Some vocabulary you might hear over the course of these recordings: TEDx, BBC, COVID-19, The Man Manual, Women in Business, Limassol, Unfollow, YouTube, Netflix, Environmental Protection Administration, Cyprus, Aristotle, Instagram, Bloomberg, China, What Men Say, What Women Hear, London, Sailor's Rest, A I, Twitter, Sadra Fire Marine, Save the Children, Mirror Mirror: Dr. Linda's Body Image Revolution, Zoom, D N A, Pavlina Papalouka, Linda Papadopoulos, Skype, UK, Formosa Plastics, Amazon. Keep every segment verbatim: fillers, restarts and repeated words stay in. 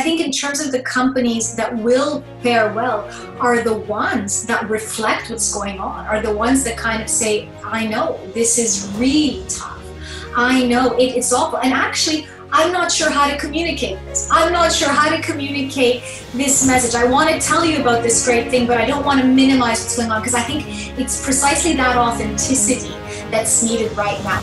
I think in terms of the companies that will fare well are the ones that reflect what's going on, are the ones that kind of say, I know this is really tough. I know it, it's awful. And actually, I'm not sure how to communicate this. I'm not sure how to communicate this message. I want to tell you about this great thing, but I don't want to minimize what's going on, because I think it's precisely that authenticity that's needed right now.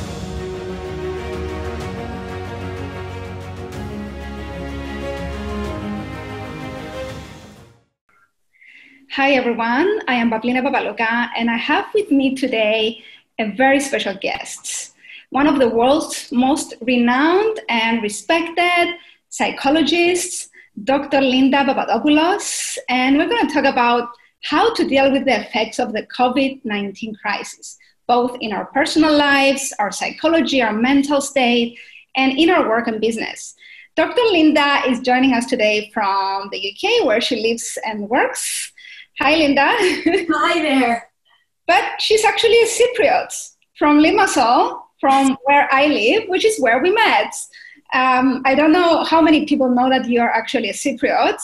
Hi everyone, I am Pavlina Papalouka, and I have with me today a very special guest, one of the world's most renowned and respected psychologists, Doctor Linda Papadopoulos, and we're going to talk about how to deal with the effects of the COVID nineteen crisis, both in our personal lives, our psychology, our mental state, and in our work and business. Doctor Linda is joining us today from the U K, where she lives and works. Hi, Linda. Hi there. But she's actually a Cypriot from Limassol, from where I live, which is where we met. Um, I don't know how many people know that you're actually a Cypriot.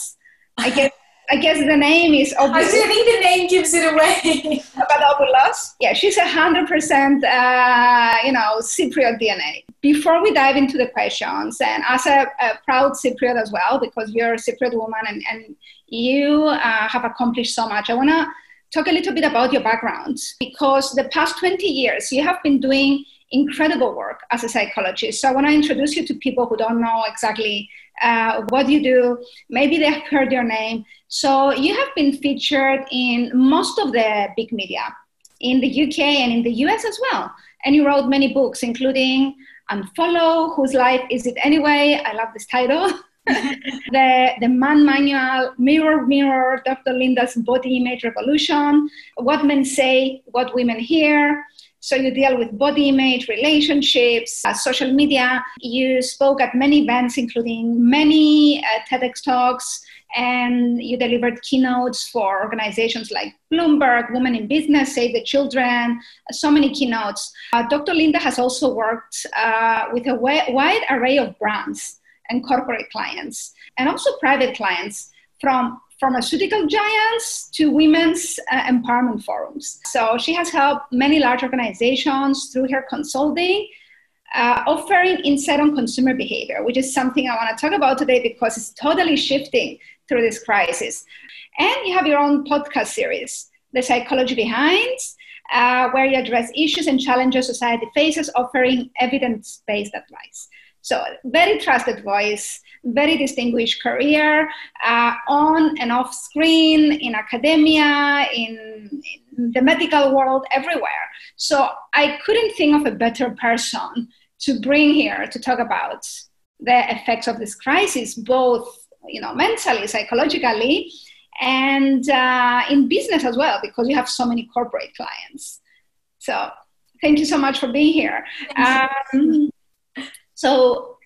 I guess, I guess the name is obvious. I think the name gives it away. Papadopoulos. Yeah, she's one hundred percent uh, you know, Cypriot D N A. Before we dive into the questions, and as a, a proud Cypriot as well, because you're a Cypriot woman and, and you uh, have accomplished so much. I want to talk a little bit about your background, because the past twenty years, you have been doing incredible work as a psychologist. So I want to introduce you to people who don't know exactly uh, what you do. Maybe they have heard your name. So you have been featured in most of the big media in the U K and in the U S as well. And you wrote many books, including Unfollow, Whose Life Is It Anyway? I love this title. the, the Man Manual, Mirror Mirror, Doctor Linda's Body Image Revolution, What Men Say, What Women Hear. So you deal with body image, relationships, uh, social media. You spoke at many events, including many uh, TEDx talks, and you delivered keynotes for organizations like Bloomberg, Women in Business, Save the Children, so many keynotes. Uh, Doctor Linda has also worked uh, with a wide array of brands and corporate clients, and also private clients, from pharmaceutical giants to women's uh, empowerment forums. So she has helped many large organizations through her consulting, uh, offering insight on consumer behavior, which is something I want to talk about today because it's totally shifting through this crisis. And you have your own podcast series, The Psychology Behind, uh, where you address issues and challenges society faces, offering evidence-based advice. So very trusted voice, very distinguished career, uh, on and off screen, in academia, in, in the medical world, everywhere. So I couldn't think of a better person to bring here to talk about the effects of this crisis, both, you know, mentally, psychologically, and uh, in business as well, because you have so many corporate clients. So thank you so much for being here. Um, So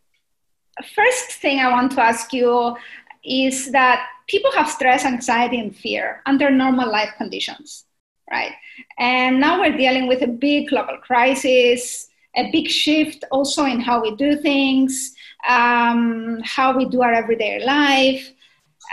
first thing I want to ask you is that people have stress, anxiety, and fear under normal life conditions, right? And now we're dealing with a big global crisis, a big shift also in how we do things, um, how we do our everyday life.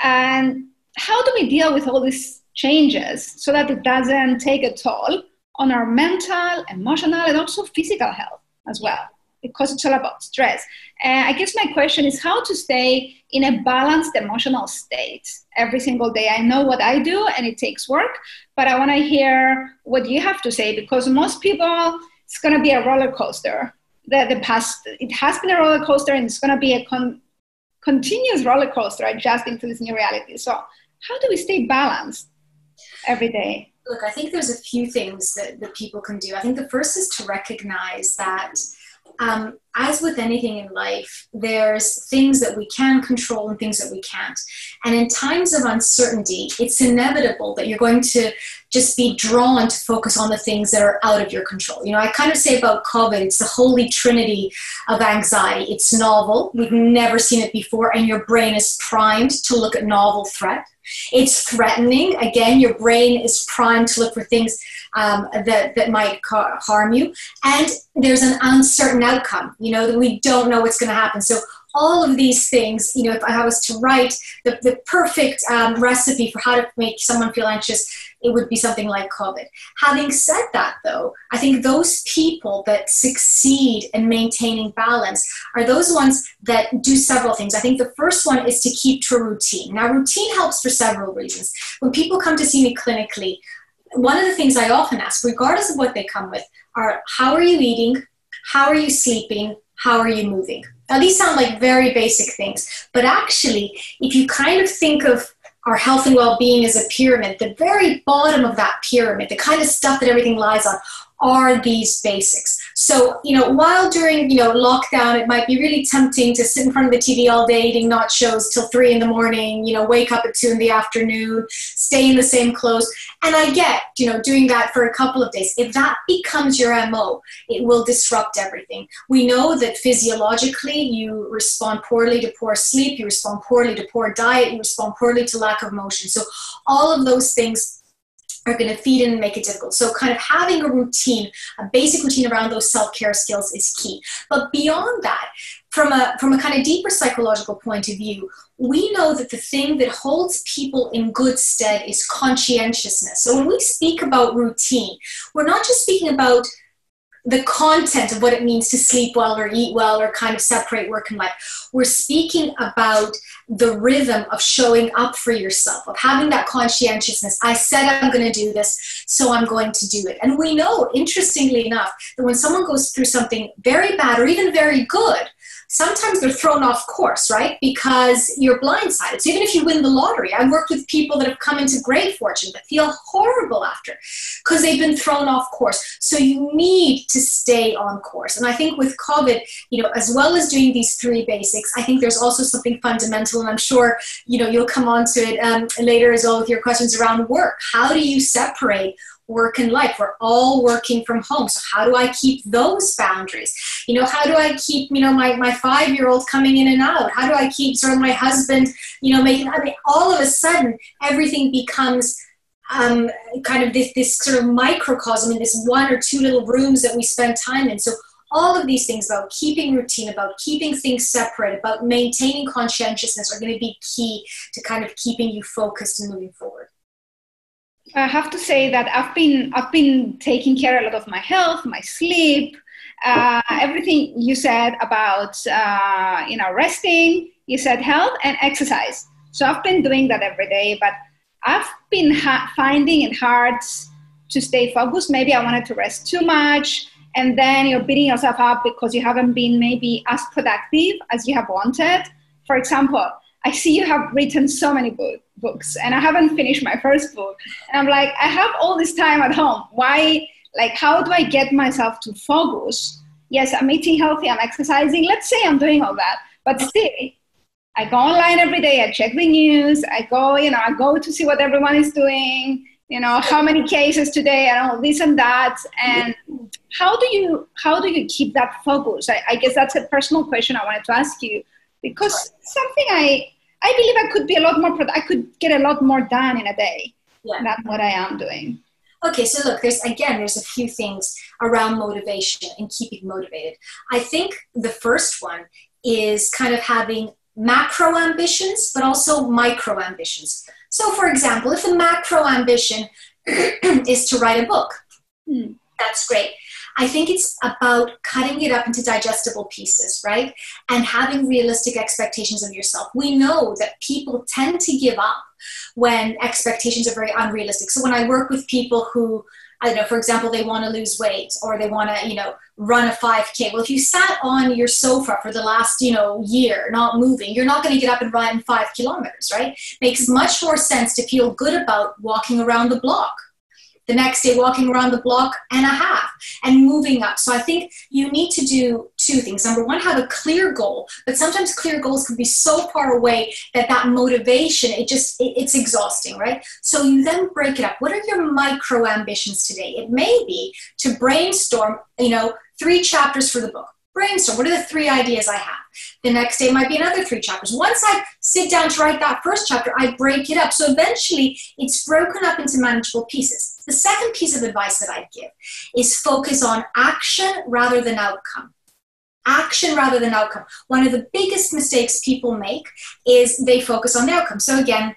And how do we deal with all these changes so that it doesn't take a toll on our mental, emotional, and also physical health as well? Because it's all about stress. Uh, I guess my question is how to stay in a balanced emotional state every single day. I know what I do and it takes work, but I want to hear what you have to say, because most people, it's going to be a roller coaster. The, the past, it has been a roller coaster, and it's going to be a con- continuous roller coaster adjusting to this new reality. So how do we stay balanced every day? Look, I think there's a few things that, that people can do. I think the first is to recognize that Um, as with anything in life, there's things that we can control and things that we can't. And in times of uncertainty, it's inevitable that you're going to just be drawn to focus on the things that are out of your control. You know, I kind of say about COVID, it's the holy trinity of anxiety. It's novel. We've never seen it before. And your brain is primed to look at novel threat. It's threatening. Again, your brain is primed to look for things um, that, that might ca- harm you. And there's an uncertain outcome. You know, that we don't know what's going to happen. So all of these things, you know, if I was to write the, the perfect um, recipe for how to make someone feel anxious, it would be something like COVID. Having said that, though, I think those people that succeed in maintaining balance are those ones that do several things. I think the first one is to keep to routine. Now, routine helps for several reasons. When people come to see me clinically, one of the things I often ask, regardless of what they come with, are how are you eating, how are you sleeping, how are you moving? Now, these sound like very basic things, but actually, if you kind of think of our health and well-being as a pyramid, the very bottom of that pyramid, the kind of stuff that everything lies on, are these basics. So, you know, while during, you know, lockdown, it might be really tempting to sit in front of the T V all day eating nachos till three in the morning, you know, wake up at two in the afternoon, stay in the same clothes. And I get, you know, doing that for a couple of days. If that becomes your M O, it will disrupt everything. We know that physiologically you respond poorly to poor sleep, you respond poorly to poor diet, you respond poorly to lack of motion. So all of those things are going to feed in and make it difficult. So kind of having a routine, a basic routine around those self-care skills is key. But beyond that, from a, from a kind of deeper psychological point of view, we know that the thing that holds people in good stead is conscientiousness. So when we speak about routine, we're not just speaking about the content of what it means to sleep well or eat well or kind of separate work and life. We're speaking about the rhythm of showing up for yourself, of having that conscientiousness. I said I'm going to do this, so I'm going to do it. And we know, interestingly enough, that when someone goes through something very bad or even very good, sometimes they're thrown off course, right? Because you're blindsided. So even if you win the lottery, I've worked with people that have come into great fortune but feel horrible after because they've been thrown off course. So you need to stay on course. And I think with COVID, you know, as well as doing these three basics, I think there's also something fundamental, and I'm sure, you know, you'll come on to it um, later as well with your questions around work. How do you separate work and life? We're all working from home. So how do I keep those boundaries? You know, how do I keep, you know, my, my five-year-old coming in and out? How do I keep sort of my husband, you know, making, I mean, all of a sudden everything becomes um, kind of this, this sort of microcosm in this one or two little rooms that we spend time in. So all of these things about keeping routine, about keeping things separate, about maintaining conscientiousness are going to be key to kind of keeping you focused and moving forward. I have to say that I've been I've been taking care a lot of my health, my sleep, uh, everything you said about uh, you know, resting. You said health and exercise. So I've been doing that every day, but I've been ha- finding it hard to stay focused. Maybe I wanted to rest too much, and then you're beating yourself up because you haven't been maybe as productive as you have wanted. For example, I see you have written so many books. books and I haven't finished my first book, and I'm like, I have all this time at home, why, like, how do I get myself to focus? Yes, I'm eating healthy, I'm exercising, let's say I'm doing all that, but still I go online every day, I check the news, I go, you know, I go to see what everyone is doing, you know, how many cases today and all this and that. And how do you how do you keep that focus? I, I guess that's a personal question I wanted to ask you, because something I I believe I could be a lot more, I could get a lot more done in a day yeah. than what I am doing. Okay, so look, there's, again, there's a few things around motivation and keeping motivated. I think the first one is kind of having macro ambitions, but also micro ambitions. So for example, if the macro ambition is to write a book, hmm. that's great. I think it's about cutting it up into digestible pieces, right? And having realistic expectations of yourself. We know that people tend to give up when expectations are very unrealistic. So when I work with people who, I don't know, for example, they want to lose weight or they want to, you know, run a five K. Well, if you sat on your sofa for the last, you know, year, not moving, you're not going to get up and run five kilometers, right? Makes much more sense to feel good about walking around the block. The next day, walking around the block and a half and moving up. So I think you need to do two things. Number one, have a clear goal, but sometimes clear goals can be so far away that that motivation, it just, it, it's exhausting, right? So you then break it up. What are your micro ambitions today? It may be to brainstorm, you know, three chapters for the book. Brainstorm. What are the three ideas I have? The next day might be another three chapters. Once I sit down to write that first chapter, I break it up. So eventually it's broken up into manageable pieces. The second piece of advice that I give is focus on action rather than outcome. action rather than outcome. One of the biggest mistakes people make is they focus on the outcome. So again,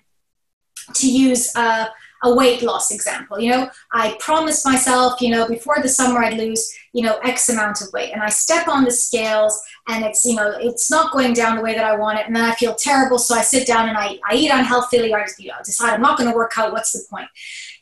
to use a, a weight loss example, you know, I promised myself, you know, before the summer I'd lose, you know, X amount of weight, and I step on the scales and it's, you know, it's not going down the way that I want it. And then I feel terrible. So I sit down and I, I eat unhealthily, or I just, you know, decide I'm not going to work out. What's the point?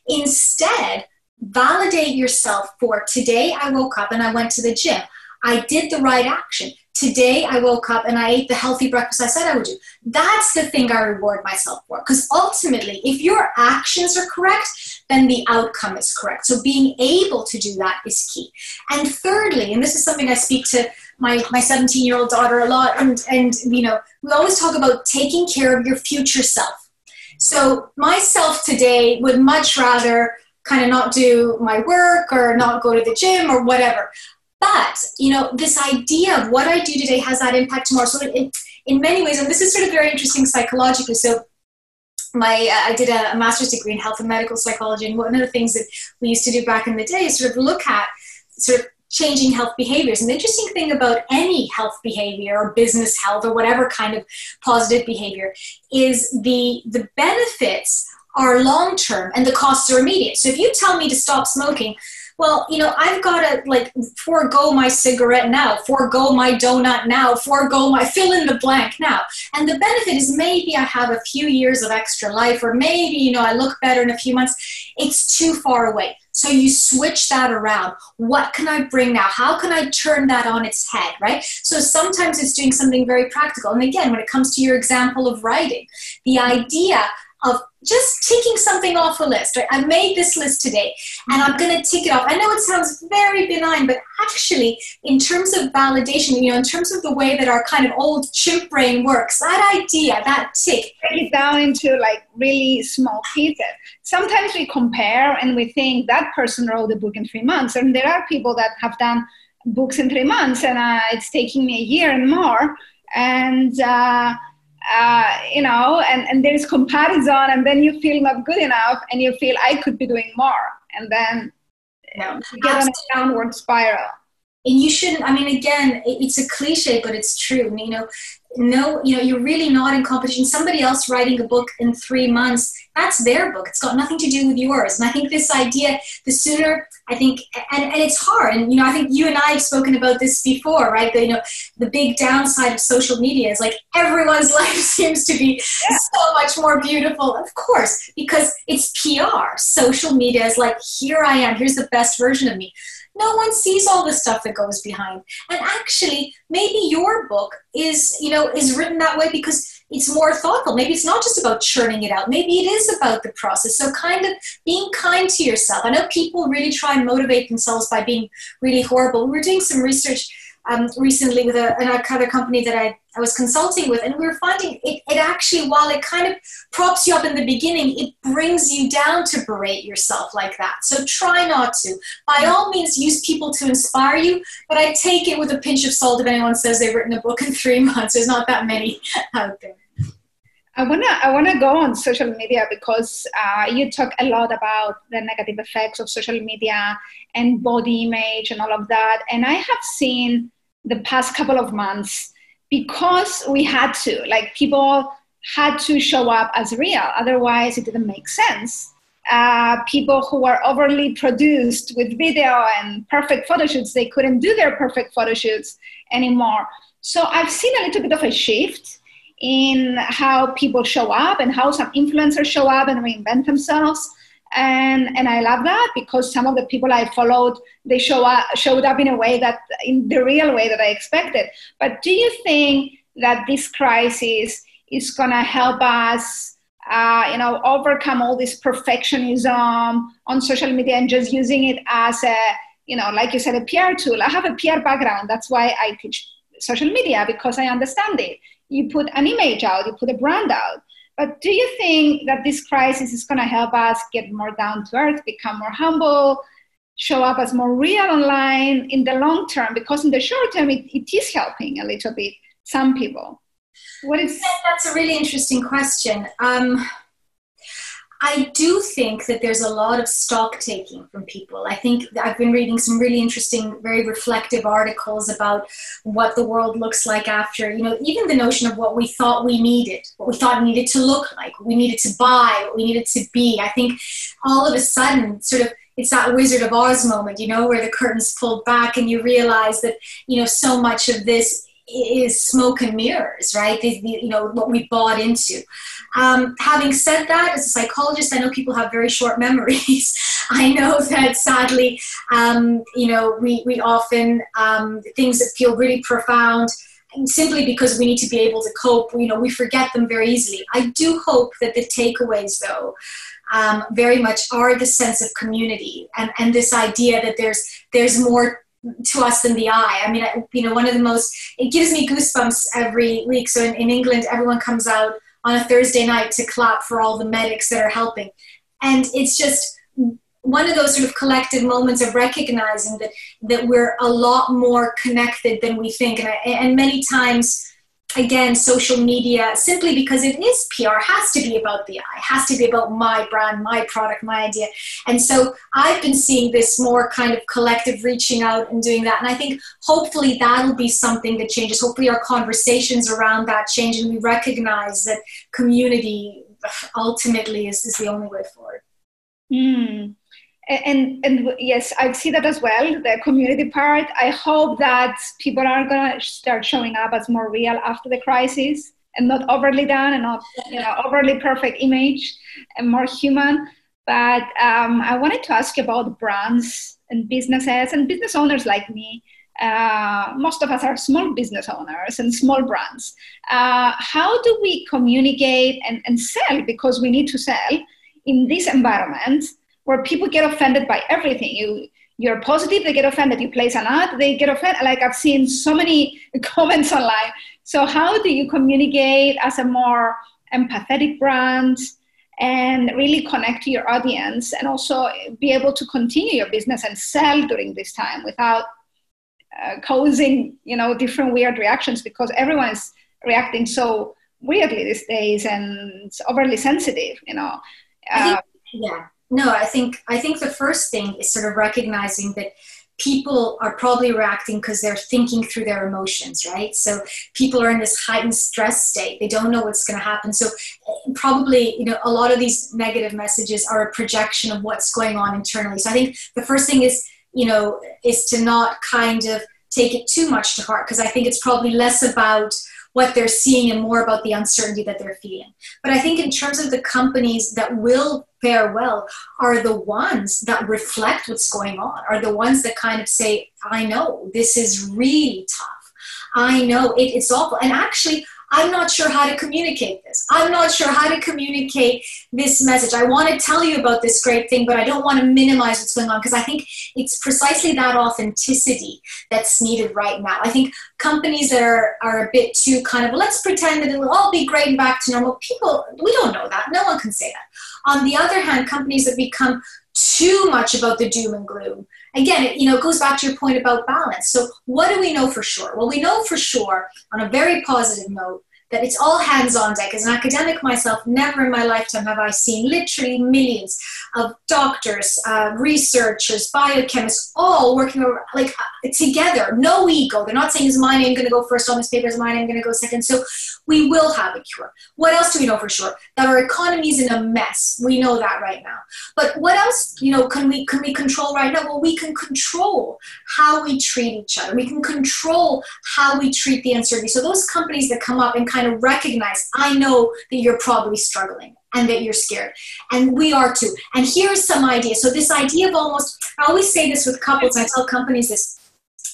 Instead, validate yourself for today. I woke up and I went to the gym. I did the right action. Today, I woke up and I ate the healthy breakfast I said I would do. That's the thing I reward myself for. Because ultimately, if your actions are correct, then the outcome is correct. So being able to do that is key. And thirdly, and this is something I speak to my my seventeen-year-old daughter a lot, and, and you know, we always talk about taking care of your future self. So myself today would much rather kind of not do my work or not go to the gym or whatever. But, you know, this idea of what I do today has that impact tomorrow. So it, it, in many ways, and this is sort of very interesting psychologically. So my, uh, I did a, a master's degree in health and medical psychology. And one of the things that we used to do back in the day is sort of look at sort of changing health behaviors. And the interesting thing about any health behavior or business health or whatever kind of positive behavior is the, the benefits are long-term and the costs are immediate. So if you tell me to stop smoking, well, you know, I've got to like forego my cigarette now, forego my donut now, forego my fill in the blank now. And the benefit is maybe I have a few years of extra life, or maybe, you know, I look better in a few months. It's too far away. So you switch that around. What can I bring now? How can I turn that on its head, right? So sometimes it's doing something very practical. And again, when it comes to your example of writing, the idea of just ticking something off a list, right? I made this list today and I'm going to tick it off. I know it sounds very benign, but actually in terms of validation, you know, in terms of the way that our kind of old chimp brain works, that idea, that tick. Break it down into like really small pieces. Sometimes we compare and we think that person wrote a book in three months. And there are people that have done books in three months and uh, it's taking me a year and more. And, uh, Uh, you know, and, and there's comparison, and then you feel not good enough and you feel I could be doing more. And then you know, you get on a downward spiral. And you shouldn't, I mean, again, it's a cliche, but it's true. You know, no, you know, you're really not in competition. Somebody else writing a book in three months, that's their book. It's got nothing to do with yours. And I think this idea, the sooner, I think, and, and it's hard. And, you know, I think you and I have spoken about this before, right? The, you know, the big downside of social media is like everyone's life seems to be yeah. so much more beautiful, of course, because it's P R. Social media is like, here I am, here's the best version of me. No one sees all the stuff that goes behind. And actually, maybe your book is, you know, is written that way because it's more thoughtful. Maybe it's not just about churning it out. Maybe it is about the process. So kind of being kind to yourself. I know people really try and motivate themselves by being really horrible. We were doing some research um, recently with a, another company that I, I was consulting with, and we were finding it, it actually, while it kind of props you up in the beginning, it brings you down to berate yourself like that. So try not to. By all means, use people to inspire you, but I take it with a pinch of salt if anyone says they've written a book in three months. There's not that many out there. I wanna, I wanna go on social media because uh, you talk a lot about the negative effects of social media and body image and all of that. And I have seen the past couple of months, because we had to, like people had to show up as real. Otherwise it didn't make sense. Uh, people who were overly produced with video and perfect photo shoots, they couldn't do their perfect photo shoots anymore. So I've seen a little bit of a shift in how people show up and how some influencers show up and reinvent themselves. And, and I love that because some of the people I followed, they show up, showed up in a way that, in the real way that I expected. But do you think that this crisis is going to help us, uh, you know, overcome all this perfectionism on social media and just using it as a, you know, like you said, a P R tool? I have a P R background. That's why I teach social media, because I understand it. You put an image out, you put a brand out. But do you think that this crisis is going to help us get more down to earth, become more humble, show up as more real online in the long term? Because in the short term, it, it is helping a little bit some people. What is? That's a really interesting question. Um, I do think that there's a lot of stock taking from people. I think I've been reading some really interesting, very reflective articles about what the world looks like after, you know, even the notion of what we thought we needed, what we thought needed to look like, what we needed to buy, what we needed to be. I think all of a sudden, sort of, it's that Wizard of Oz moment, you know, where the curtain's pulled back and you realize that, you know, so much of this is smoke and mirrors, right? The, the, you know, what we bought into. Um, having said that, as a psychologist, I know people have very short memories. I know that sadly, um, you know, we, we often, um, things that feel really profound, simply because we need to be able to cope, you know, we forget them very easily. I do hope that the takeaways, though, um, very much are the sense of community and, and this idea that there's, there's more to us than the eye. I mean, I, you know, one of the most, it gives me goosebumps every week. So in, in England, everyone comes out on a Thursday night to clap for all the medics that are helping. And it's just one of those sort of collective moments of recognizing that, that we're a lot more connected than we think. And, I, and many times, again, social media, simply because it is P R, has to be about the eye, has to be about my brand, my product, my idea. And so I've been seeing this more kind of collective reaching out and doing that. And I think hopefully that'll be something that changes. Hopefully our conversations around that change and we recognize that community ultimately is, is the only way forward. Mm. And, and yes, I see that as well, the community part. I hope that people are going to start showing up as more real after the crisis and not overly done and not, you know, overly perfect image and more human. But um, I wanted to ask you about brands and businesses and business owners like me. Uh, most of us are small business owners and small brands. Uh, how do we communicate and, and sell, because we need to sell in this environment, where people get offended by everything. You, you're positive, they get offended. You place an ad, they get offended. Like, I've seen so many comments online. So how do you communicate as a more empathetic brand and really connect to your audience and also be able to continue your business and sell during this time without uh, causing, you know, different weird reactions, because everyone is reacting so weirdly these days and it's overly sensitive, you know? Uh, I think, yeah. No, I think I think the first thing is sort of recognizing that people are probably reacting because they're thinking through their emotions, right? So people are in this heightened stress state. They don't know what's going to happen. So probably, you know, a lot of these negative messages are a projection of what's going on internally. So I think the first thing is, you know, is to not kind of take it too much to heart, because I think it's probably less about what they're seeing and more about the uncertainty that they're feeling. But I think in terms of the companies that will fare well are the ones that reflect what's going on, are the ones that kind of say, I know this is really tough. I know it, it's awful. And actually, I'm not sure how to communicate this. I'm not sure how to communicate this message. I want to tell you about this great thing, but I don't want to minimize what's going on, because I think it's precisely that authenticity that's needed right now. I think companies that are, are a bit too kind of, let's pretend that it'll all be great and back to normal. People, we don't know that. No one can say that. On the other hand, companies that become too much about the doom and gloom, again, it, you know, it goes back to your point about balance. So what do we know for sure? Well, we know for sure, on a very positive note, that it's all hands on deck. As an academic myself, never in my lifetime have I seen literally millions of doctors, uh, researchers, biochemists, all working around, like uh, together, no ego. They're not saying, is my name going to go first on this paper, is my name going to go second? So we will have a cure. What else do we know for sure? That our economy is in a mess. We know that right now. But what else, you know, can we, can we control right now? Well, we can control how we treat each other. We can control how we treat the uncertainty. So those companies that come up and kind of recognize, I know that you're probably struggling and that you're scared, and we are too, and here's some ideas. So this idea of almost, I always say this with couples, I tell companies this,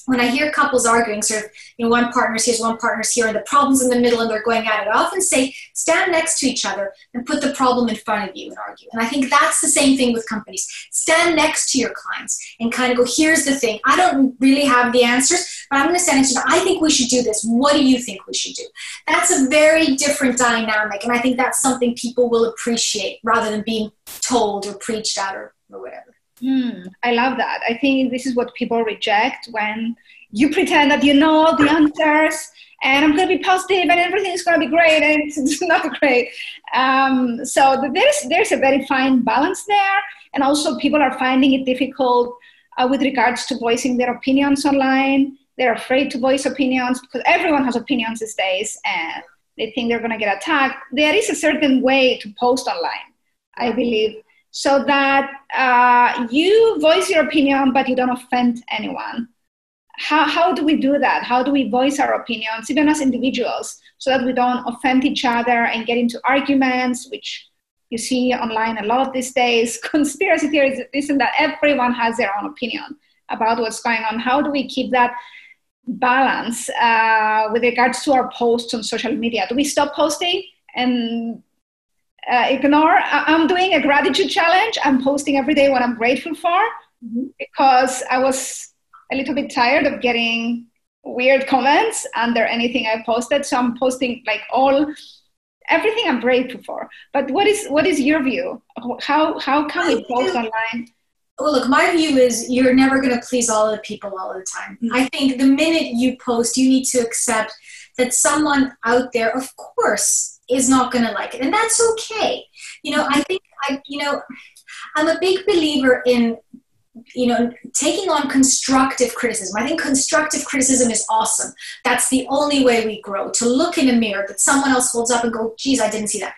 when I hear couples arguing, sort of, you know, one partner's here, one partner's here, and the problem's in the middle and they're going at it, I often say, stand next to each other and put the problem in front of you and argue. And I think that's the same thing with companies. Stand next to your clients and kind of go, here's the thing. I don't really have the answers, but I'm going to stand next to them. I think we should do this. What do you think we should do? That's a very different dynamic. And I think that's something people will appreciate rather than being told or preached at or, or whatever. Mm, I love that. I think this is what people reject when you pretend that you know all the answers, and I'm going to be positive, and everything's going to be great, and it's not great. Um, so there's there's a very fine balance there, and also people are finding it difficult uh, with regards to voicing their opinions online. They're afraid to voice opinions because everyone has opinions these days, and they think they're going to get attacked. There is a certain way to post online, I believe, so that uh, you voice your opinion, but you don't offend anyone. How, how do we do that? How do we voice our opinions, even as individuals, so that we don't offend each other and get into arguments, which you see online a lot these days, conspiracy theories, isn't that everyone has their own opinion about what's going on. How do we keep that balance uh, with regards to our posts on social media? Do we stop posting and uh, ignore? I'm doing a gratitude challenge. I'm posting every day what I'm grateful for mm-hmm. because I was a little bit tired of getting weird comments under anything I posted. So I'm posting like all, everything I'm grateful for. But what is what is your view? How how can we post online? Well, look, my view is you're never going to please all of the people all the time. Mm-hmm. I think the minute you post, you need to accept that someone out there, of course, is not going to like it. And that's okay. You know, I think, I you know, I'm a big believer in, you know, taking on constructive criticism. I think constructive criticism is awesome. That's the only way we grow, to look in a mirror that someone else holds up and go, geez, I didn't see that.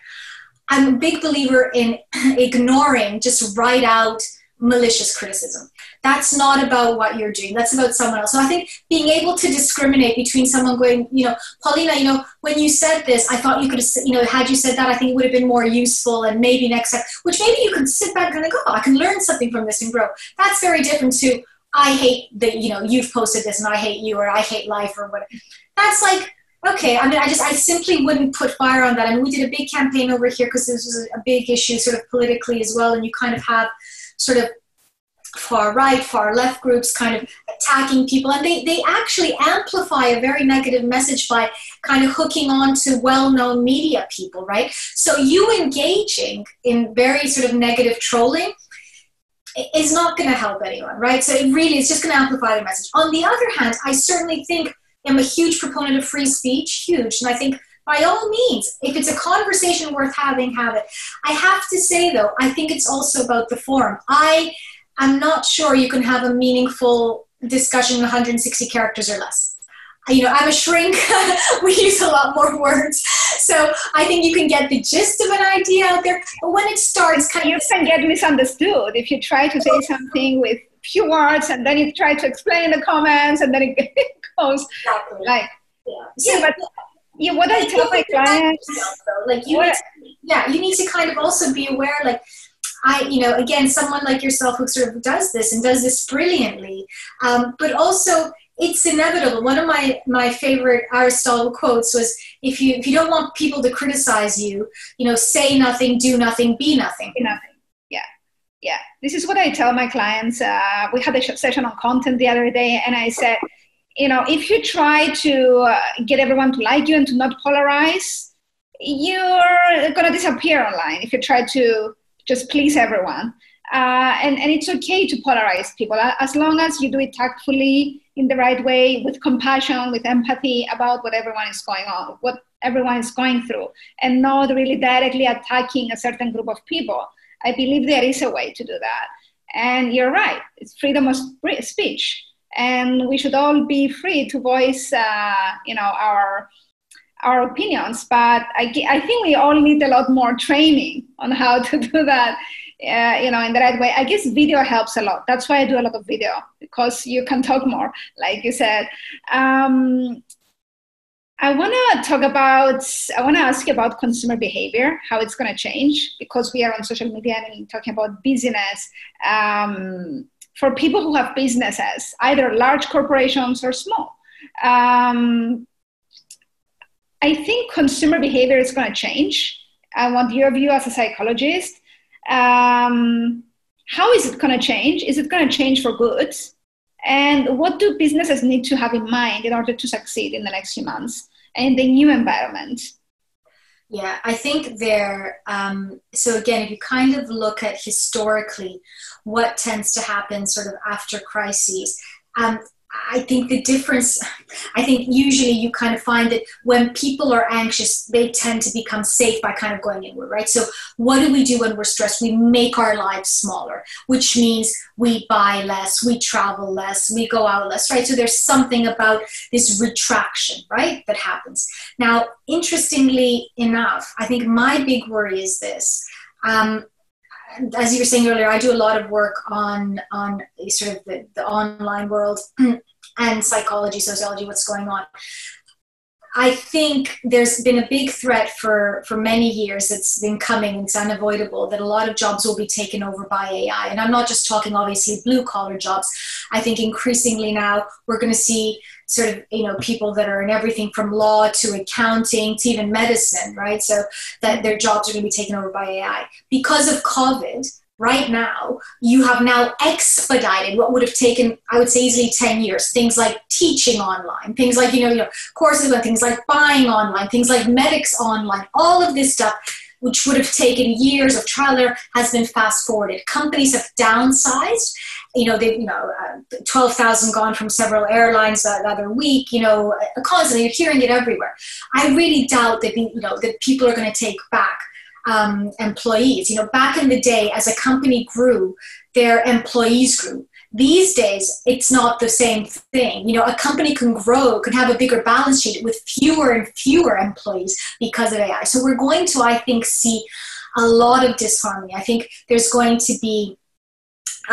I'm a big believer in ignoring just right out malicious criticism. That's not about what you're doing. That's about someone else. So I think being able to discriminate between someone going, you know, Pavlina, you know, when you said this, I thought you could have, you know, had you said that, I think it would have been more useful, and maybe next time, which maybe you can sit back and like, oh, I can learn something from this and grow. That's very different to, I hate that, you know, you've posted this and I hate you, or I hate life, or whatever. That's like, okay, I mean, I just, I simply wouldn't put fire on that. I mean, we did a big campaign over here because this was a big issue sort of politically as well, and you kind of have sort of far right, far left groups kind of attacking people. And they, they actually amplify a very negative message by kind of hooking on to well-known media people, right? So you engaging in very sort of negative trolling is not going to help anyone, right? So it really is just going to amplify the message. On the other hand, I certainly think I'm a huge proponent of free speech, huge. And I think by all means, if it's a conversation worth having, have it. I have to say, though, I think it's also about the form. I am not sure you can have a meaningful discussion in one hundred sixty characters or less. You know, I'm a shrink. We use a lot more words. So I think you can get the gist of an idea out there. But when it starts kind you of... You can get misunderstood if you try to say something with few words and then you try to explain the comments and then it goes exactly. like... Yeah, so, yeah but... Yeah, what I tell my clients, like you, need to, yeah, you need to kind of also be aware. Like I, you know, again, someone like yourself who sort of does this and does this brilliantly, um, but also it's inevitable. One of my my favorite Aristotle quotes was, "If you if you don't want people to criticize you, you know, say nothing, do nothing, be nothing." Be nothing. Yeah, yeah. This is what I tell my clients. Uh, we had a session on content the other day, and I said, you know, if you try to uh, get everyone to like you and to not polarize, you're going to disappear online if you try to just please everyone. Uh, and, and it's okay to polarize people as long as you do it tactfully, in the right way, with compassion, with empathy about what everyone is going on, what everyone is going through, and not really directly attacking a certain group of people. I believe there is a way to do that. And you're right, it's freedom of speech. And we should all be free to voice, uh, you know, our our opinions. But I, I think we all need a lot more training on how to do that, uh, you know, in the right way. I guess video helps a lot. That's why I do a lot of video, because you can talk more, like you said. Um, I want to talk about, I want to ask you about consumer behavior, how it's going to change, because we are on social media and talking about business. Um, for people who have businesses, either large corporations or small. Um, I think consumer behavior is going to change. I want your view as a psychologist. Um, how is it going to change? Is it going to change for good? And what do businesses need to have in mind in order to succeed in the next few months and in the new environment? Yeah, I think there, um, so again, if you kind of look at historically what tends to happen sort of after crises, um, I think the difference, I think usually you kind of find that when people are anxious, they tend to become safe by kind of going inward, right? So what do we do when we're stressed? We make our lives smaller, which means we buy less, we travel less, we go out less, right? So there's something about this retraction, right, that happens. Now, interestingly enough, I think my big worry is this. Um, as you were saying earlier, I do a lot of work on, on sort of the, the online world and psychology, sociology, what's going on. I think there's been a big threat for, for many years that's been coming, it's unavoidable, that a lot of jobs will be taken over by A I. And I'm not just talking, obviously, blue-collar jobs. I think increasingly now we're going to see sort of, you know, people that are in everything from law to accounting to even medicine, right? So that their jobs are going to be taken over by A I. Because of COVID, right now, you have now expedited what would have taken, I would say, easily ten years. Things like teaching online, things like, you know, you know, courses, and things like buying online, things like medics online, all of this stuff, which would have taken years of trial and error, has been fast forwarded. Companies have downsized. You know, they, you know, uh, twelve thousand gone from several airlines the other week, you know, uh, constantly, you're hearing it everywhere. I really doubt that, you know, that people are going to take back Um, employees. You know, back in the day, as a company grew, their employees grew. These days, it's not the same thing. You know, a company can grow, can have a bigger balance sheet with fewer and fewer employees because of A I. So we're going to, I think, see a lot of disharmony. I think there's going to be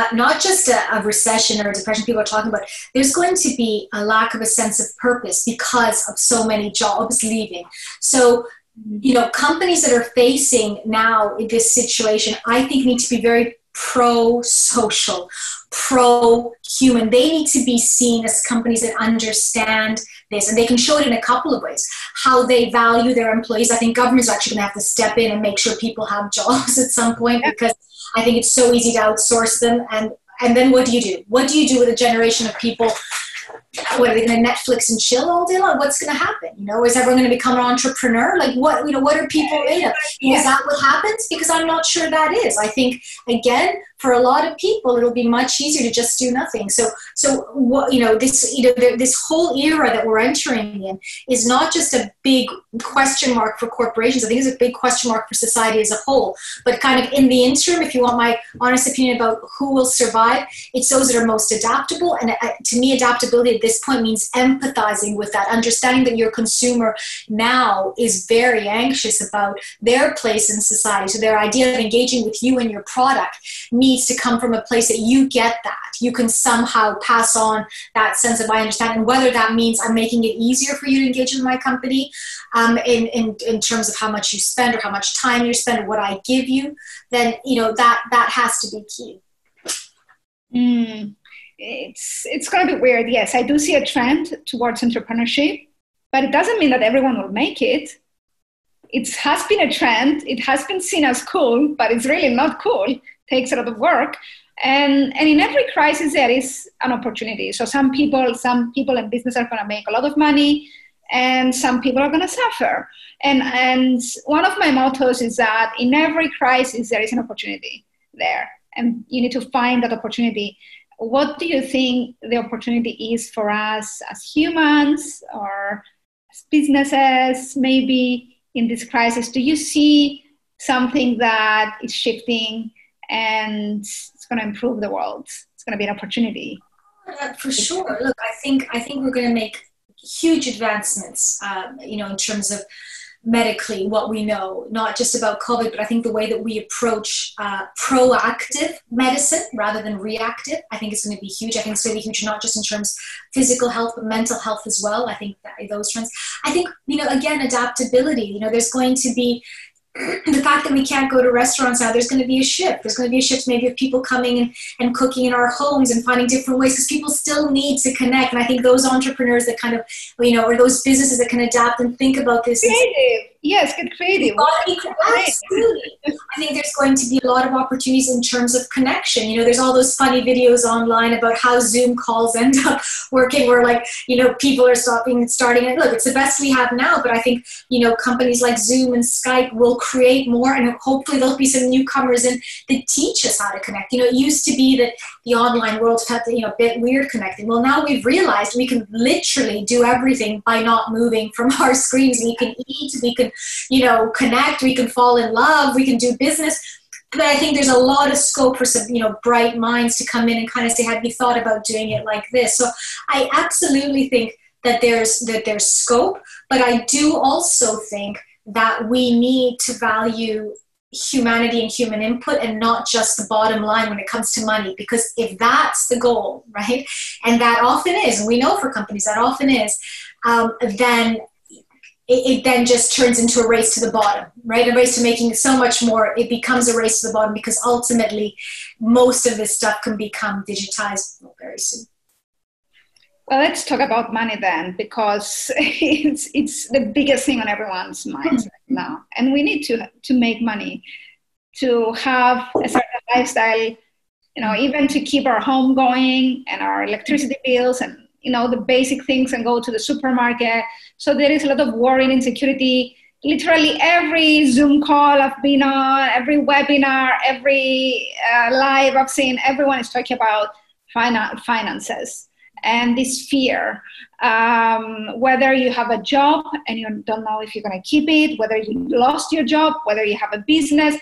Uh, not just a, a recession or a depression people are talking about, there's going to be a lack of a sense of purpose because of so many jobs leaving. So, you know, companies that are facing now this situation, I think need to be very pro-social, pro-human. They need to be seen as companies that understand this, and they can show it in a couple of ways. How they value their employees. I think governments are actually going to have to step in and make sure people have jobs at some point, because I think it's so easy to outsource them. And, and then what do you do? What do you do with a generation of people? What, are they going to Netflix and chill all day long? What's going to happen? You know, is everyone going to become an entrepreneur? Like, what, you know, what are people made of? Is that what happens? Because I'm not sure that is. I think, again, for a lot of people, it'll be much easier to just do nothing. So, so what, you know, this, you know, this whole era that we're entering in is not just a big question mark for corporations. I think it's a big question mark for society as a whole. But kind of in the interim, if you want my honest opinion about who will survive, it's those that are most adaptable. And uh, to me, adaptability at this point means empathizing with that, understanding that your consumer now is very anxious about their place in society. So their idea of engaging with you and your product means needs to come from a place that you get that. You can somehow pass on that sense of I understand, and whether that means I'm making it easier for you to engage with my company um, in, in, in terms of how much you spend or how much time you spend or what I give you, then, you know, that, that has to be key. Mm. It's, it's kind of weird. Yes, I do see a trend towards entrepreneurship, but it doesn't mean that everyone will make it. It has been a trend. It has been seen as cool, but it's really not cool. Takes a lot of work. And, and in every crisis, there is an opportunity. So some people, some people in business are going to make a lot of money, and some people are going to suffer. And, and one of my mottos is that in every crisis, there is an opportunity there. And you need to find that opportunity. What do you think the opportunity is for us as humans or as businesses, maybe, in this crisis? Do you see something that is shifting and it's going to improve the world? It's going to be an opportunity. Uh, for sure. Look, I think I think we're going to make huge advancements, um, you know, in terms of medically what we know, not just about COVID, but I think the way that we approach uh, proactive medicine rather than reactive, I think it's going to be huge. I think it's going to be huge, not just in terms of physical health, but mental health as well. I think that, those trends. I think, you know, again, adaptability, you know, there's going to be, the fact that we can't go to restaurants now, there's going to be a shift. There's going to be a shift maybe of people coming and, and cooking in our homes and finding different ways, because people still need to connect. And I think those entrepreneurs that kind of, you know, or those businesses that can adapt and think about this. Creative. Yes, get creative. Absolutely. I think there's going to be a lot of opportunities in terms of connection. You know, there's all those funny videos online about how Zoom calls end up working, where like, you know, people are stopping and starting. And look, it's the best we have now, but I think, you know, companies like Zoom and Skype will create more, and hopefully there'll be some newcomers in that teach us how to connect. You know, it used to be that the online world felt, you know, a bit weird connecting. Well, now we've realized we can literally do everything by not moving from our screens. We can eat, we can, you know, connect, we can fall in love, we can do business. But I think there's a lot of scope for some, you know, bright minds to come in and kind of say, have you thought about doing it like this? So I absolutely think that there's, that there's scope, but I do also think that we need to value humanity and human input, and not just the bottom line when it comes to money, because if that's the goal, right, and that often is, and we know for companies that often is, um, then it, it then just turns into a race to the bottom, right, a race to making so much more. It becomes a race to the bottom, because ultimately most of this stuff can become digitized very soon. Well, let's talk about money then, because it's, it's the biggest thing on everyone's minds right now. And we need to, to make money, to have a certain lifestyle, you know, even to keep our home going and our electricity bills and, you know, the basic things, and go to the supermarket. So there is a lot of worry and insecurity. Literally every Zoom call I've been on, every webinar, every uh, live I've seen, everyone is talking about finan- finances. And this fear, um, whether you have a job and you don't know if you're going to keep it, whether you lost your job, whether you have a business.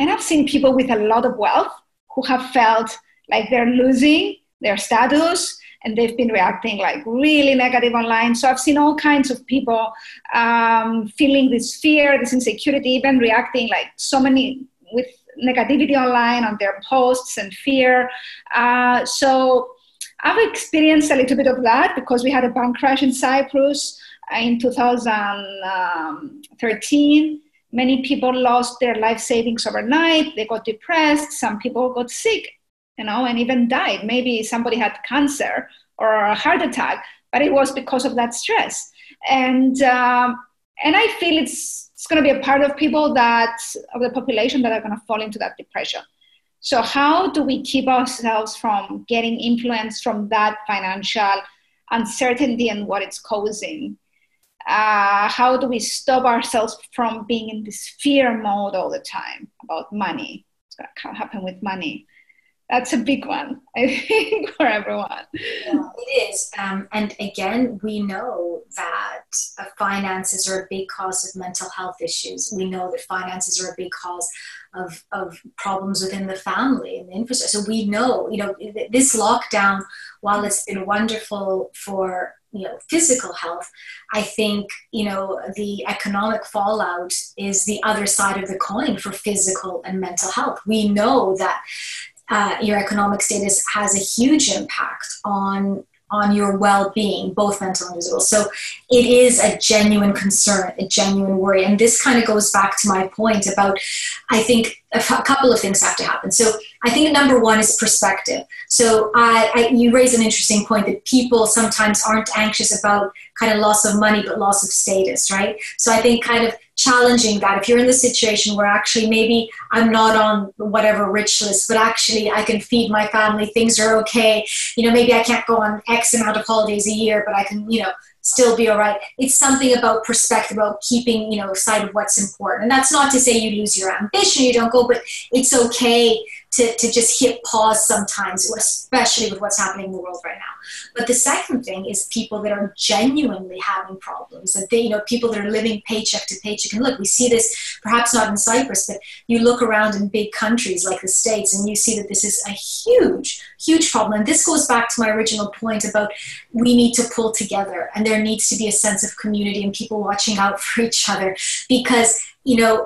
And I've seen people with a lot of wealth who have felt like they're losing their status, and they've been reacting like really negative online. So I've seen all kinds of people um, feeling this fear, this insecurity, even reacting like so many with negativity online on their posts and fear. Uh, so... I've experienced a little bit of that, because we had a bank crash in Cyprus in two thousand thirteen. Many people lost their life savings overnight. They got depressed. Some people got sick, you know, and even died. Maybe somebody had cancer or a heart attack, but it was because of that stress. And um, and I feel it's, it's going to be a part of people that, of the population that are going to fall into that depression. So how do we keep ourselves from getting influenced from that financial uncertainty and what it's causing? Uh, how do we stop ourselves from being in this fear mode all the time about money? It's going to happen with money. That's a big one, I think, for everyone. Yeah, it is. Um, and again, we know that uh, finances are a big cause of mental health issues. We know that finances are a big cause of, of problems within the family and the infrastructure. So we know, you know, this lockdown, while it's been wonderful for, you know, physical health, I think, you know, the economic fallout is the other side of the coin for physical and mental health. We know that Uh, your economic status has a huge impact on on your well-being, both mental and physical. So it is a genuine concern, a genuine worry. And this kind of goes back to my point about, I think, a f- couple of things have to happen. So I think number one is perspective. So I, I, you raise an interesting point that people sometimes aren't anxious about kind of loss of money, but loss of status, right? So I think kind of challenging that, if you're in the situation where actually maybe I'm not on whatever rich list, but actually I can feed my family, things are okay, you know, maybe I can't go on X amount of holidays a year, but I can, you know, still be all right. It's something about perspective, about keeping, you know, sight of what's important. And that's not to say you lose your ambition, you don't go, but it's okay to, to just hit pause sometimes, especially with what's happening in the world right now. But the second thing is people that are genuinely having problems, that they, you know, people that are living paycheck to paycheck. And look, we see this, perhaps not in Cyprus, but you look around in big countries like the States and you see that this is a huge, huge problem. And this goes back to my original point about we need to pull together, and there needs to be a sense of community and people watching out for each other, because, you know,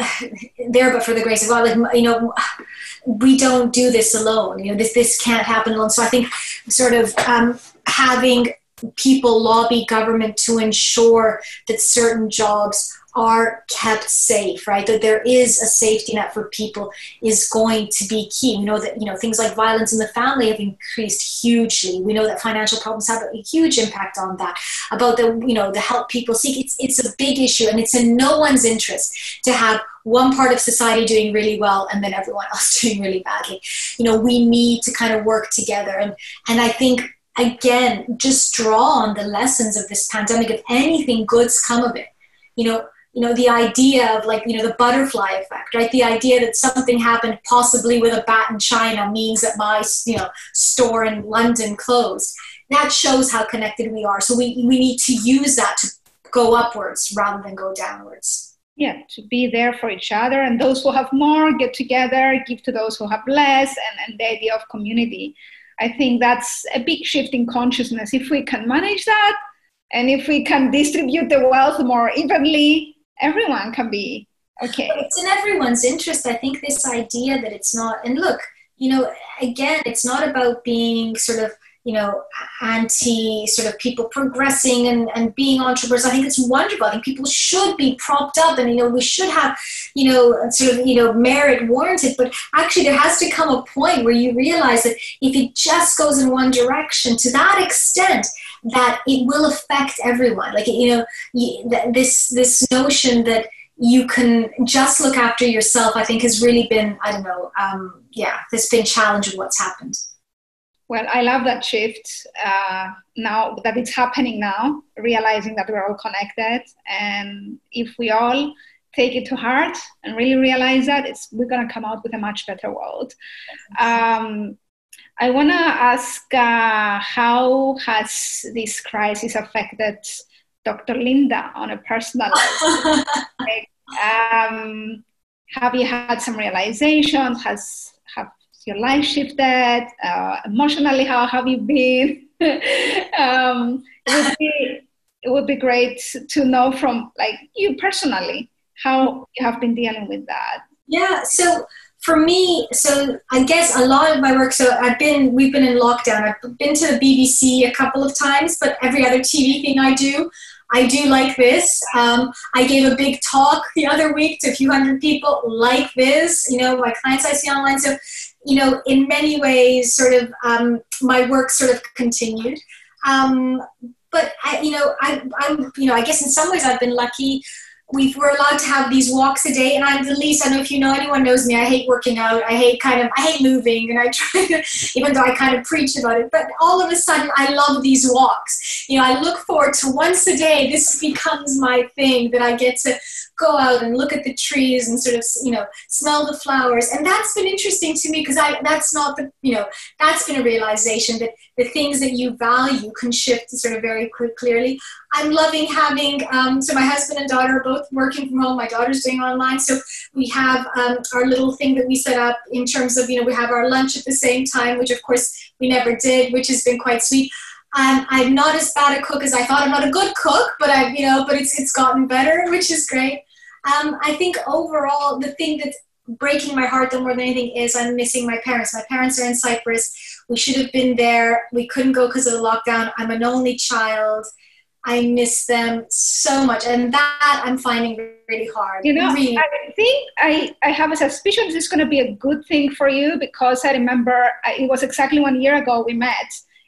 Uh, there but for the grace of God, like, you know, we don't do this alone, you know, this this can't happen alone. So I think sort of um, having people lobby government to ensure that certain jobs are kept safe, right? That there is a safety net for people is going to be key. We know that, you know, things like violence in the family have increased hugely. We know that financial problems have a huge impact on that. About the, you know, the help people seek, it's, it's a big issue, and it's in no one's interest to have one part of society doing really well and then everyone else doing really badly. You know, we need to kind of work together. And, and I think, again, just draw on the lessons of this pandemic. If anything good's come of it, you know, you know, the idea of, like, you know, the butterfly effect, right? The idea that something happened possibly with a bat in China means that my, you know, store in London closed. That shows how connected we are. So we, we need to use that to go upwards rather than go downwards. Yeah, to be there for each other, and those who have more get together, give to those who have less, and, and the idea of community. I think that's a big shift in consciousness. If we can manage that, and if we can distribute the wealth more evenly, everyone can be okay. But it's in everyone's interest. I think this idea that it's not, and look, you know, again, it's not about being sort of, you know, anti sort of people progressing and, and being entrepreneurs. I think it's wonderful. I think people should be propped up, and, you know, we should have, you know, sort of, you know, merit warranted, but actually there has to come a point where you realize that if it just goes in one direction to that extent, that it will affect everyone. Like, you know, this, this notion that you can just look after yourself, I think has really been, I don't know, um, yeah, there's been challenge with what's happened. Well, I love that shift uh, now that it's happening now, realizing that we're all connected. And if we all take it to heart and really realize that, it's, we're going to come out with a much better world. Um, I want to ask uh, how has this crisis affected Doctor Linda on a personal level? um, have you had some realizations? Has have your life shifted? Uh, emotionally, how have you been? um, it, would be, it would be great to know from, like, you personally, how you have been dealing with that. Yeah, so for me, so I guess a lot of my work, so I've been, we've been in lockdown. I've been to the B B C a couple of times, but every other T V thing I do, I do like this. Um, I gave a big talk the other week to a few hundred people like this, you know, my clients I see online. So, you know, in many ways, sort of, um, my work sort of continued. Um, but, I, you know, I, I'm, you know, I guess in some ways I've been lucky. We were allowed to have these walks a day, and I'm the least, I don't know if you know, anyone knows me, I hate working out, I hate kind of, I hate moving, and I try to, even though I kind of preach about it, but all of a sudden, I love these walks. You know, I look forward to once a day, this becomes my thing, that I get to go out and look at the trees and sort of, you know, smell the flowers. And that's been interesting to me, because I, that's not the, you know, that's been a realization that the things that you value can shift sort of very quick, clearly. I'm loving having, um, so my husband and daughter are both working from home. My daughter's doing online. So we have um, our little thing that we set up in terms of, you know, we have our lunch at the same time, which of course we never did, which has been quite sweet. Um, I'm not as bad a cook as I thought. I'm not a good cook, but I, you know, but it's, it's gotten better, which is great. Um, I think overall, the thing that's breaking my heart though more than anything is I'm missing my parents. My parents are in Cyprus. We should have been there. We couldn't go because of the lockdown. I'm an only child. I miss them so much. And that I'm finding really hard. You know, really. I think I, I have a suspicion this is going to be a good thing for you, because I remember I, it was exactly one year ago we met.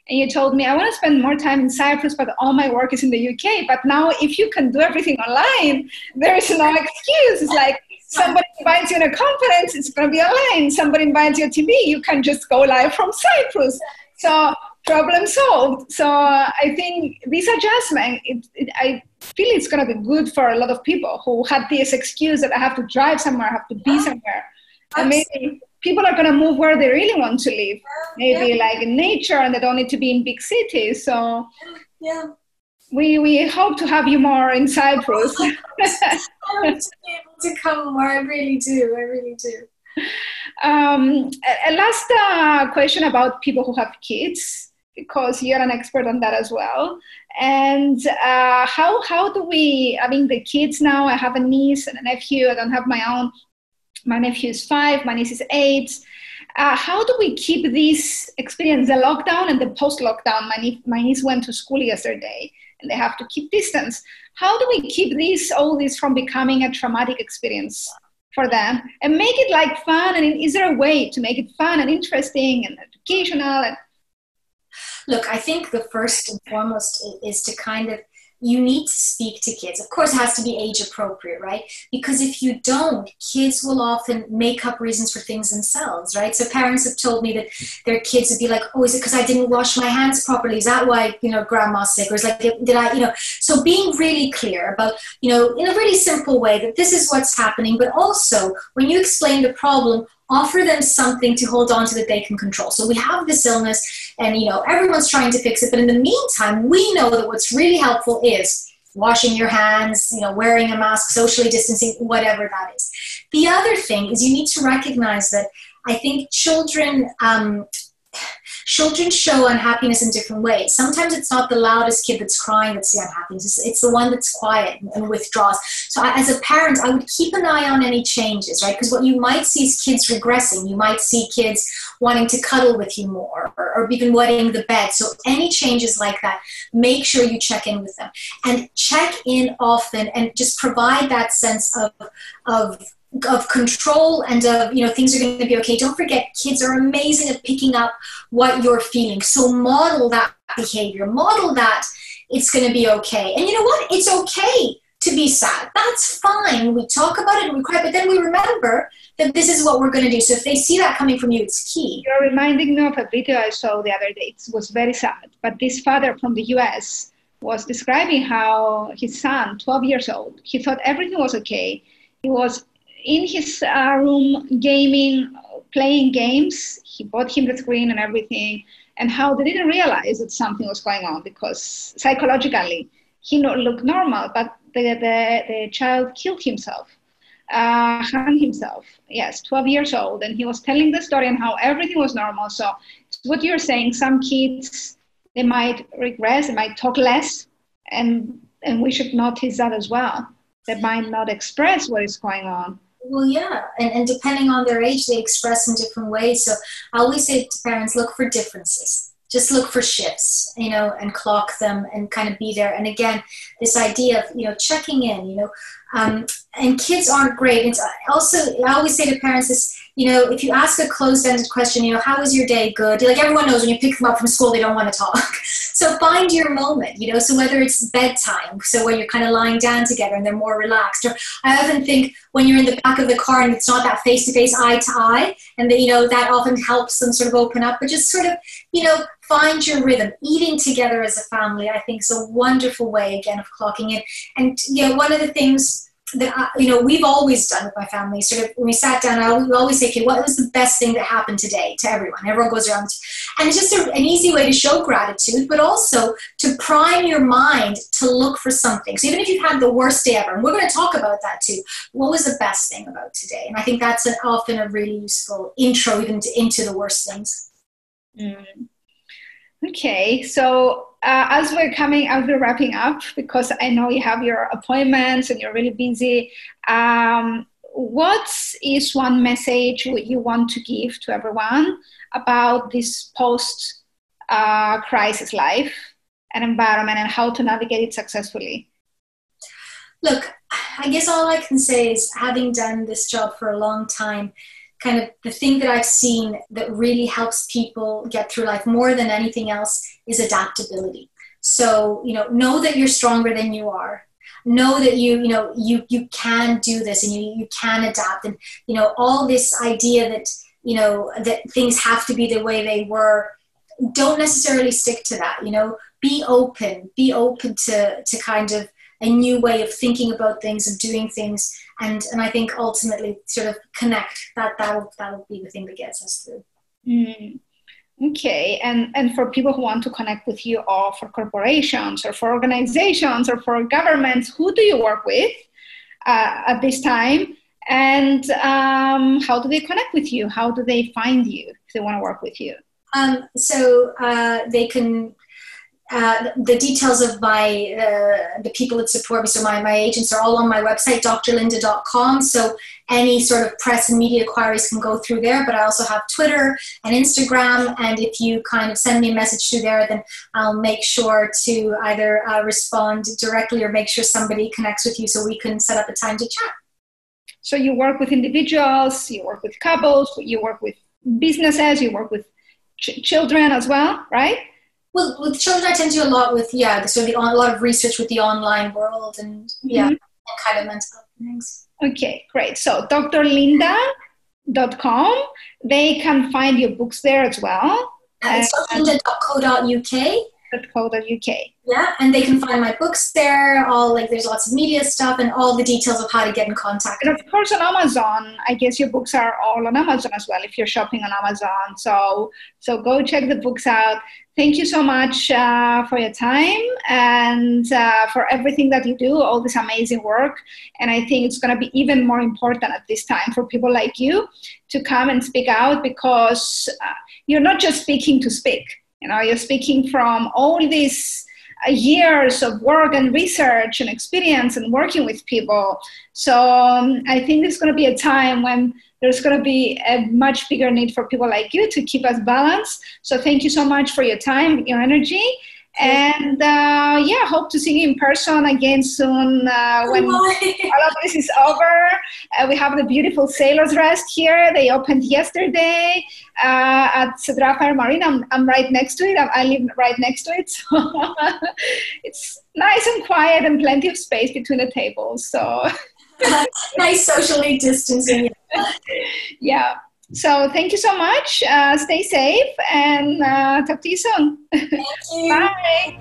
And you told me, I want to spend more time in Cyprus, but all my work is in the U K. But now if you can do everything online, there is no excuse. It's like somebody invites you in a conference, it's going to be online. Somebody invites you on T V, you can just go live from Cyprus. So problem solved. So I think this adjustment, it, it, I feel it's going to be good for a lot of people who had this excuse that I have to drive somewhere, I have to be somewhere. Amazing. People are going to move where they really want to live, maybe yeah. like in nature, and they don't need to be in big cities. So yeah, we we hope to have you more in Cyprus. I hope to be able to come more. I really do. I really do. Um, a, a last uh, question about people who have kids, because you're an expert on that as well. And uh, how how do we? I mean, the kids now. I have a niece and a nephew. I don't have my own. My nephew is five, my niece is eight. Uh, how do we keep this experience, the lockdown and the post-lockdown? My, nie- my niece went to school yesterday and they have to keep distance. How do we keep this, all this from becoming a traumatic experience for them and make it like fun? And is there a way to make it fun and interesting and educational? And look, I think the first and foremost is to kind of, you need to speak to kids. Of course, it has to be age appropriate, right? Because if you don't, kids will often make up reasons for things themselves, right? So parents have told me that their kids would be like, oh, is it because I didn't wash my hands properly? Is that why, you know, grandma's sick? Or is like, did I, you know? So being really clear about, you know, in a really simple way that this is what's happening, but also when you explain the problem, offer them something to hold on to that they can control. So we have this illness and, you know, everyone's trying to fix it. But in the meantime, we know that what's really helpful is washing your hands, you know, wearing a mask, socially distancing, whatever that is. The other thing is you need to recognize that I think children, um, children show unhappiness in different ways. Sometimes it's not the loudest kid that's crying that's the unhappiness. It's, it's the one that's quiet and withdraws. So I, as a parent, I would keep an eye on any changes, right? Because what you might see is kids regressing. You might see kids wanting to cuddle with you more or, or even wetting the bed. So any changes like that, make sure you check in with them. And check in often and just provide that sense of, of of control and of, you know, things are going to be okay. Don't forget, kids are amazing at picking up what you're feeling. So model that behavior, model that it's going to be okay. And you know what? It's okay to be sad. That's fine. We talk about it and we cry, but then we remember that this is what we're going to do. So if they see that coming from you, it's key. You're reminding me of a video I saw the other day. It was very sad, but this father from the U S was describing how his son, twelve years old, he thought everything was okay. He was in his uh, room gaming, playing games. He bought him the screen and everything, and how they didn't realize that something was going on because psychologically he no, looked normal, but the, the, the child killed himself, uh, harmed himself. Yes, twelve years old, and he was telling the story and how everything was normal. So what you're saying, some kids, they might regress, they might talk less, and, and we should notice that as well. They might not express what is going on. Well, yeah, and, and depending on their age, they express in different ways. So I always say to parents, look for differences. Just look for shifts, you know, and clock them and kind of be there. And again, this idea of, you know, checking in, you know, um, and kids aren't great. It's also, I always say to parents this, you know, if you ask a closed-ended question, you know, how was your day? Good. Like everyone knows when you pick them up from school, they don't want to talk. So find your moment, you know, so whether it's bedtime, so when you're kind of lying down together and they're more relaxed, or I often think when you're in the back of the car and it's not that face-to-face, eye-to-eye, and that, you know, that often helps them sort of open up, but just sort of, you know, find your rhythm. Eating together as a family, I think, is a wonderful way, again, of clocking in. And, you know, one of the things that, I, you know, we've always done with my family, sort of when we sat down, I would always say, okay, what was the best thing that happened today to everyone? Everyone goes around. And it's just a, an easy way to show gratitude, but also to prime your mind to look for something. So even if you've had the worst day ever, and we're going to talk about that too, what was the best thing about today? And I think that's an, often a really useful intro even to, into the worst things. Mm. Okay, so uh, as we're coming, as we're wrapping up, because I know you have your appointments and you're really busy, um, what is one message you want to give to everyone about this post-crisis uh, life and environment and how to navigate it successfully? Look, I guess all I can say is, having done this job for a long time, kind of the thing that I've seen that really helps people get through life more than anything else is adaptability. So, you know, know that you're stronger than you are. Know that you, you know, you, you can do this and you, you can adapt. And, you know, all this idea that, you know, that things have to be the way they were, don't necessarily stick to that, you know, be open, be open to, to kind of a new way of thinking about things and doing things. And, and I think ultimately sort of connect, that that'll, that'll be the thing that gets us through. Mm. Okay. And, and for people who want to connect with you, or for corporations or for organizations or for governments, who do you work with uh, at this time? And um, how do they connect with you? How do they find you if they want to work with you? Um, so uh, they can... Uh, the details of my, uh, the people that support me, so my, my agents are all on my website, dr linda dot com. So any sort of press and media inquiries can go through there, but I also have Twitter and Instagram. And if you kind of send me a message through there, then I'll make sure to either uh, respond directly or make sure somebody connects with you so we can set up a time to chat. So you work with individuals, you work with couples, you work with businesses, you work with ch- children as well, right? Well, with children, I tend to do a lot with, yeah, sort of the, a lot of research with the online world and, yeah, mm-hmm. and kind of mental health things. Okay, great. So dr linda dot com, they can find your books there as well. And it's uh, linda dot co dot uk. dot co dot uk. Yeah, and they can find my books there. All like there's lots of media stuff and all the details of how to get in contact. And of course on Amazon, I guess your books are all on Amazon as well if you're shopping on Amazon. So so go check the books out. Thank you so much uh, for your time and uh, for everything that you do, all this amazing work. And I think it's going to be even more important at this time for people like you to come and speak out, because uh, you're not just speaking to speak. You know, you're speaking from all these years of work and research and experience and working with people. So um, I think there's going to be a time when there's going to be a much bigger need for people like you to keep us balanced. So thank you so much for your time, your energy. And uh, yeah, hope to see you in person again soon uh, when all of this is over. Uh, we have the beautiful Sailor's Rest here. They opened yesterday uh, at Sadra Fire Marine. I'm, I'm right next to it. I, I live right next to it. So it's nice and quiet and plenty of space between the tables. So nice socially distancing. Yeah. So thank you so much. Uh, stay safe and uh, talk to you soon. Thank you. Bye.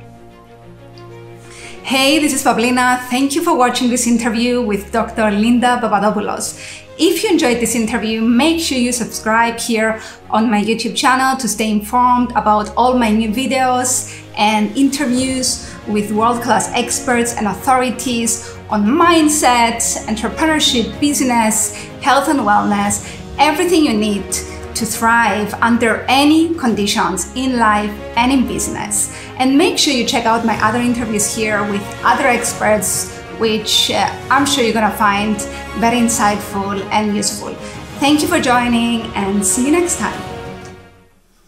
Hey, this is Pavlina. Thank you for watching this interview with Doctor Linda Papadopoulos. If you enjoyed this interview, make sure you subscribe here on my YouTube channel to stay informed about all my new videos and interviews with world-class experts and authorities on mindset, entrepreneurship, business, health and wellness, everything you need to thrive under any conditions in life and in business. And make sure you check out my other interviews here with other experts, which uh, I'm sure you're gonna find very insightful and useful. Thank you for joining and see you next time.